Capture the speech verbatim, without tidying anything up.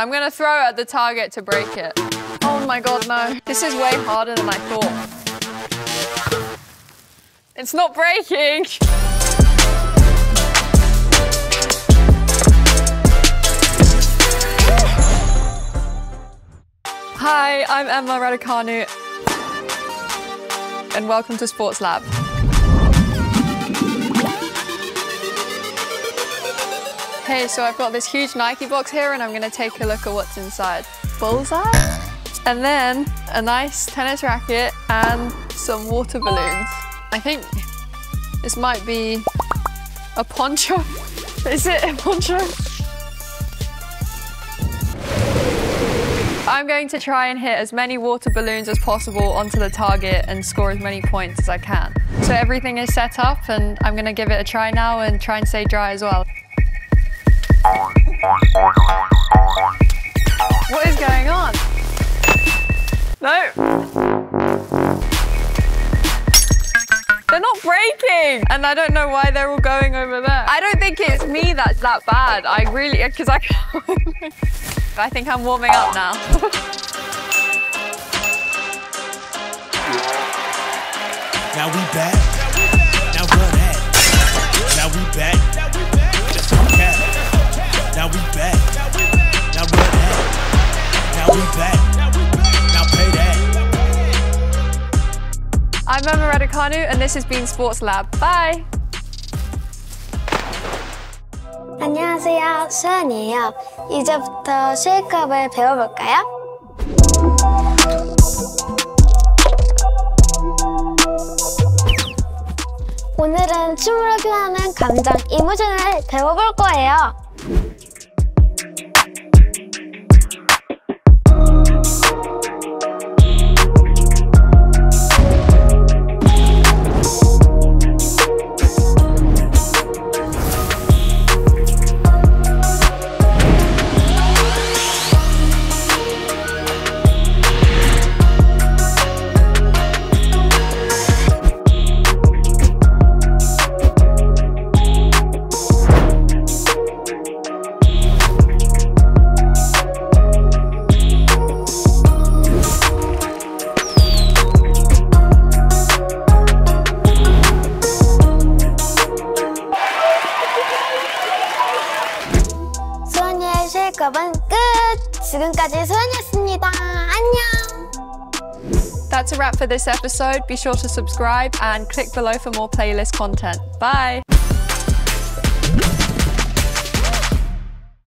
I'm gonna throw at the target to break it. Oh my god, no. This is way harder than I thought. It's not breaking. Hi, I'm Emma Raducanu, and welcome to Sports Lab. Okay, so I've got this huge Nike box here and I'm going to take a look at what's inside. Bullseye? And then a nice tennis racket and some water balloons. I think this might be a poncho. Is it a poncho? I'm going to try and hit as many water balloons as possible onto the target and score as many points as I can. So everything is set up and I'm going to give it a try now and try and stay dry as well. What is going on? No. They're not breaking. And I don't know why they're all going over there. I don't think it's me that's that bad. I really, because I can't. I think I'm warming up now. Now we back. Now we're back. Now we back. Now we back, now we're back, now we back, now pay that. I'm Emma Raducanu and this has been Sports Lab. Bye! 안녕하세요, 수연이에요. 이제부터 쉐이크업을 배워볼까요? 오늘은 춤으로 표현하는 감정, 이모션을 배워볼 거예요. 쉐이크업은 끝! 지금까지 소연이었습니다. 안녕! That's a wrap for this episode. Be sure to subscribe and click below for more playlist content. Bye!